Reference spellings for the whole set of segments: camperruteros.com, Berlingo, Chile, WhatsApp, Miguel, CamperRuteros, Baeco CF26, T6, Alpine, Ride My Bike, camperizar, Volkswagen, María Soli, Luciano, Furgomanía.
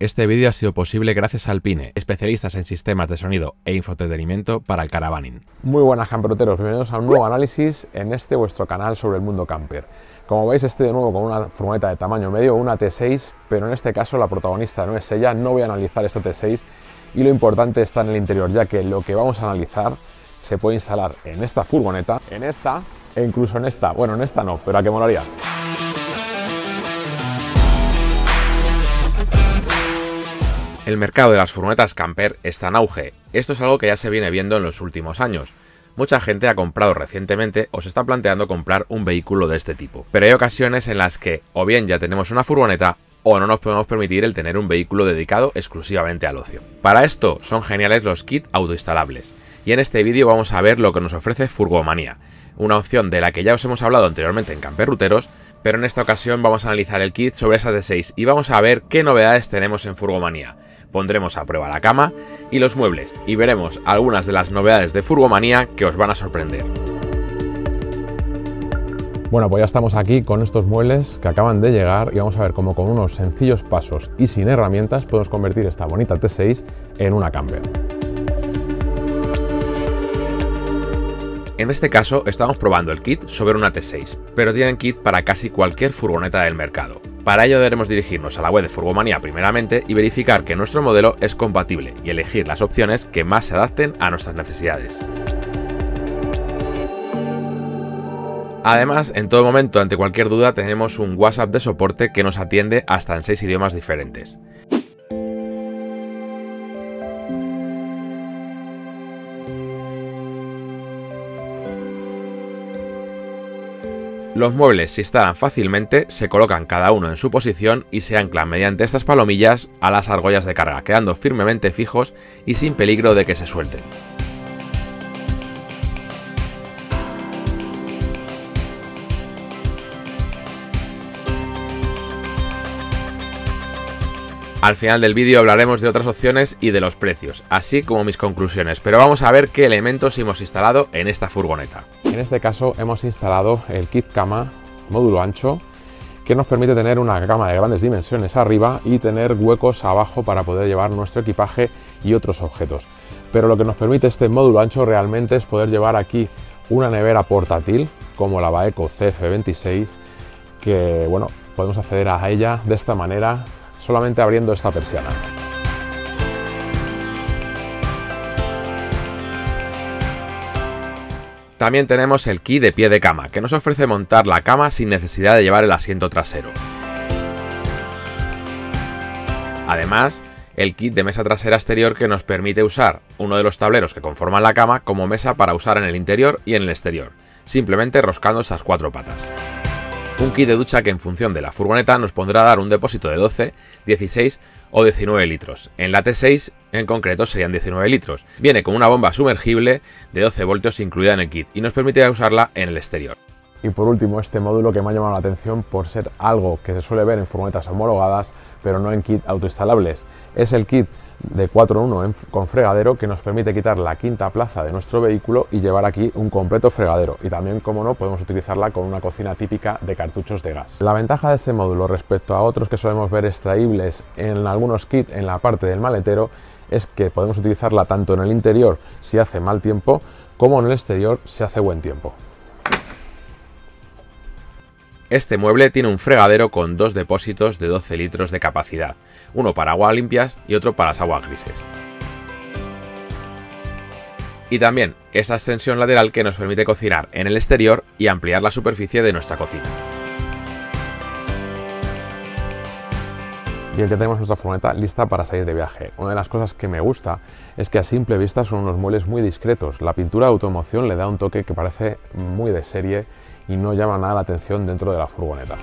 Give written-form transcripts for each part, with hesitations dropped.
Este vídeo ha sido posible gracias a Alpine, especialistas en sistemas de sonido e infoentretenimiento para el caravaning. Muy buenas camperuteros, bienvenidos a un nuevo análisis en este vuestro canal sobre el mundo camper. Como veis, estoy de nuevo con una furgoneta de tamaño medio, una T6, pero en este caso la protagonista no es ella, no voy a analizar esta T6 y lo importante está en el interior, ya que lo que vamos a analizar se puede instalar en esta furgoneta, en esta e incluso en esta. Bueno, en esta no, pero ¿a qué molaría? El mercado de las furgonetas camper está en auge. Esto es algo que ya se viene viendo en los últimos años. Mucha gente ha comprado recientemente o se está planteando comprar un vehículo de este tipo. Pero hay ocasiones en las que o bien ya tenemos una furgoneta o no nos podemos permitir el tener un vehículo dedicado exclusivamente al ocio. Para esto son geniales los kits autoinstalables. Y en este vídeo vamos a ver lo que nos ofrece Furgomanía, una opción de la que ya os hemos hablado anteriormente en CamperRuteros, pero en esta ocasión vamos a analizar el kit sobre esa T6 y vamos a ver qué novedades tenemos en Furgomanía. Pondremos a prueba la cama y los muebles y veremos algunas de las novedades de Furgomanía que os van a sorprender. Bueno, pues ya estamos aquí con estos muebles que acaban de llegar y vamos a ver cómo con unos sencillos pasos y sin herramientas podemos convertir esta bonita T6 en una camper. En este caso estamos probando el kit sobre una T6, pero tienen kit para casi cualquier furgoneta del mercado. Para ello deberemos dirigirnos a la web de Furgomanía primeramente y verificar que nuestro modelo es compatible y elegir las opciones que más se adapten a nuestras necesidades. Además, en todo momento, ante cualquier duda, tenemos un WhatsApp de soporte que nos atiende hasta en 6 idiomas diferentes. Los muebles se instalan fácilmente, se colocan cada uno en su posición y se anclan mediante estas palomillas a las argollas de carga, quedando firmemente fijos y sin peligro de que se suelten. Al final del vídeo hablaremos de otras opciones y de los precios, así como mis conclusiones, pero vamos a ver qué elementos hemos instalado en esta furgoneta. En este caso hemos instalado el kit cama módulo ancho, que nos permite tener una cama de grandes dimensiones arriba y tener huecos abajo para poder llevar nuestro equipaje y otros objetos. Pero lo que nos permite este módulo ancho realmente es poder llevar aquí una nevera portátil, como la Baeco CF26, que bueno, podemos acceder a ella de esta manera, solamente abriendo esta persiana. También tenemos el kit de pie de cama, que nos ofrece montar la cama sin necesidad de llevar el asiento trasero. Además, el kit de mesa trasera exterior que nos permite usar uno de los tableros que conforman la cama como mesa para usar en el interior y en el exterior, simplemente roscando esas cuatro patas. Un kit de ducha que en función de la furgoneta nos pondrá a dar un depósito de 12, 16 o 19 litros. En la T6 en concreto serían 19 litros. Viene con una bomba sumergible de 12 voltios incluida en el kit y nos permitirá usarla en el exterior. Y por último, este módulo que me ha llamado la atención por ser algo que se suele ver en furgonetas homologadas pero no en kit autoinstalables. Es el kit de 4x1 con fregadero que nos permite quitar la quinta plaza de nuestro vehículo y llevar aquí un completo fregadero, y también, como no, podemos utilizarla con una cocina típica de cartuchos de gas. La ventaja de este módulo respecto a otros que solemos ver extraíbles en algunos kits en la parte del maletero es que podemos utilizarla tanto en el interior si hace mal tiempo como en el exterior si hace buen tiempo. Este mueble tiene un fregadero con dos depósitos de 12 litros de capacidad, uno para aguas limpias y otro para las aguas grises. Y también esta extensión lateral que nos permite cocinar en el exterior y ampliar la superficie de nuestra cocina. Y aquí tenemos nuestra furgoneta lista para salir de viaje. Una de las cosas que me gusta es que a simple vista son unos muebles muy discretos. La pintura de automoción le da un toque que parece muy de serie y no llama nada la atención dentro de la furgoneta.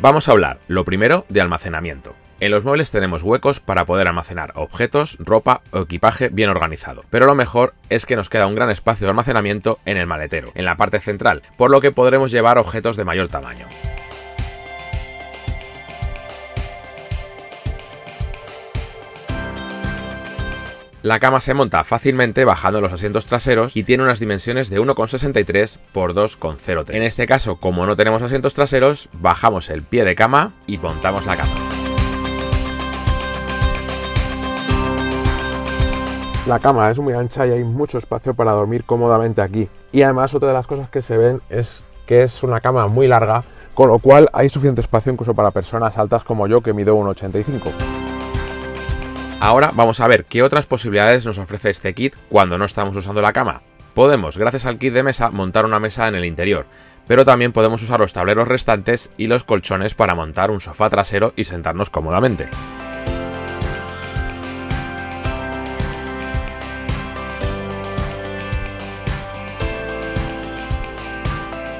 Vamos a hablar, lo primero, de almacenamiento. En los muebles tenemos huecos para poder almacenar objetos, ropa o equipaje bien organizado, pero lo mejor es que nos queda un gran espacio de almacenamiento en el maletero, en la parte central, por lo que podremos llevar objetos de mayor tamaño. La cama se monta fácilmente bajando los asientos traseros y tiene unas dimensiones de 1,63 por 2,03. En este caso, como no tenemos asientos traseros, bajamos el pie de cama y montamos la cama. La cama es muy ancha y hay mucho espacio para dormir cómodamente aquí. Y además, otra de las cosas que se ven es que es una cama muy larga, con lo cual hay suficiente espacio incluso para personas altas como yo, que mido 1,85. Ahora vamos a ver qué otras posibilidades nos ofrece este kit cuando no estamos usando la cama. Podemos, gracias al kit de mesa, montar una mesa en el interior, pero también podemos usar los tableros restantes y los colchones para montar un sofá trasero y sentarnos cómodamente.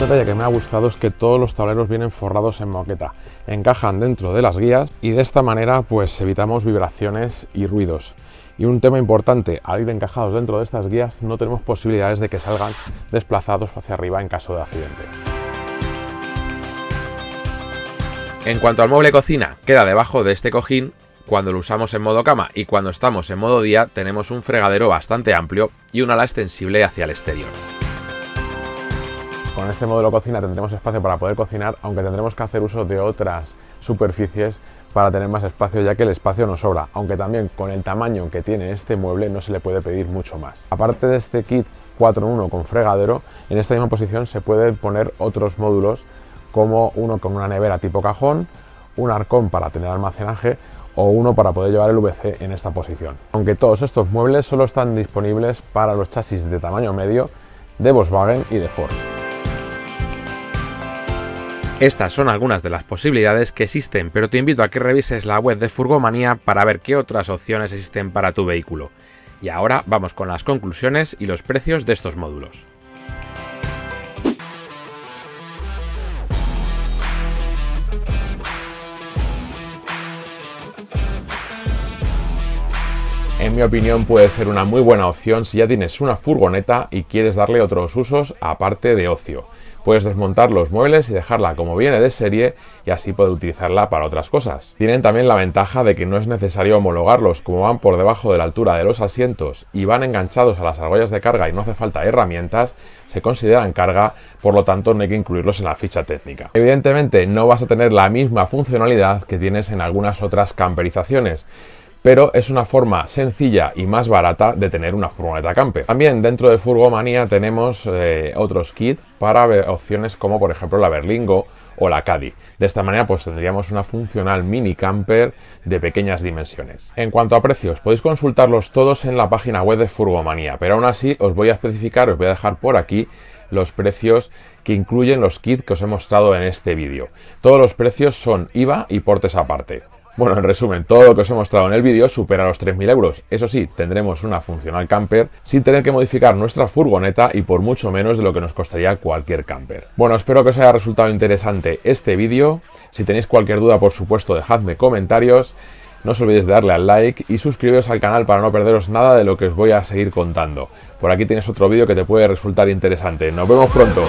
Un detalle que me ha gustado es que todos los tableros vienen forrados en moqueta, encajan dentro de las guías y de esta manera pues evitamos vibraciones y ruidos. Y un tema importante, al ir encajados dentro de estas guías no tenemos posibilidades de que salgan desplazados hacia arriba en caso de accidente. En cuanto al mueble cocina, queda debajo de este cojín. Cuando lo usamos en modo cama y cuando estamos en modo día tenemos un fregadero bastante amplio y un ala extensible hacia el exterior. Con este modelo cocina tendremos espacio para poder cocinar, aunque tendremos que hacer uso de otras superficies para tener más espacio, ya que el espacio nos sobra, aunque también con el tamaño que tiene este mueble no se le puede pedir mucho más. Aparte de este kit 4 en 1 con fregadero, en esta misma posición se pueden poner otros módulos, como uno con una nevera tipo cajón, un arcón para tener almacenaje o uno para poder llevar el VC en esta posición. Aunque todos estos muebles solo están disponibles para los chasis de tamaño medio de Volkswagen y de Ford. Estas son algunas de las posibilidades que existen, pero te invito a que revises la web de Furgomanía para ver qué otras opciones existen para tu vehículo. Y ahora vamos con las conclusiones y los precios de estos módulos. En mi opinión puede ser una muy buena opción si ya tienes una furgoneta y quieres darle otros usos aparte de ocio. Puedes desmontar los muebles y dejarla como viene de serie y así poder utilizarla para otras cosas. Tienen también la ventaja de que no es necesario homologarlos, como van por debajo de la altura de los asientos y van enganchados a las argollas de carga y no hace falta herramientas, se consideran carga, por lo tanto no hay que incluirlos en la ficha técnica. Evidentemente no vas a tener la misma funcionalidad que tienes en algunas otras camperizaciones, pero es una forma sencilla y más barata de tener una furgoneta camper. También dentro de Furgomanía tenemos otros kits para opciones como por ejemplo la Berlingo o la Caddy. De esta manera pues tendríamos una funcional mini camper de pequeñas dimensiones. En cuanto a precios, podéis consultarlos todos en la página web de Furgomanía, pero aún así os voy a especificar, os voy a dejar por aquí los precios que incluyen los kits que os he mostrado en este vídeo. Todos los precios son IVA y portes aparte. Bueno, en resumen, todo lo que os he mostrado en el vídeo supera los 3.000 euros. Eso sí, tendremos una funcional camper sin tener que modificar nuestra furgoneta y por mucho menos de lo que nos costaría cualquier camper. Bueno, espero que os haya resultado interesante este vídeo. Si tenéis cualquier duda, por supuesto, dejadme comentarios. No os olvidéis de darle al like y suscribiros al canal para no perderos nada de lo que os voy a seguir contando. Por aquí tienes otro vídeo que te puede resultar interesante. ¡Nos vemos pronto!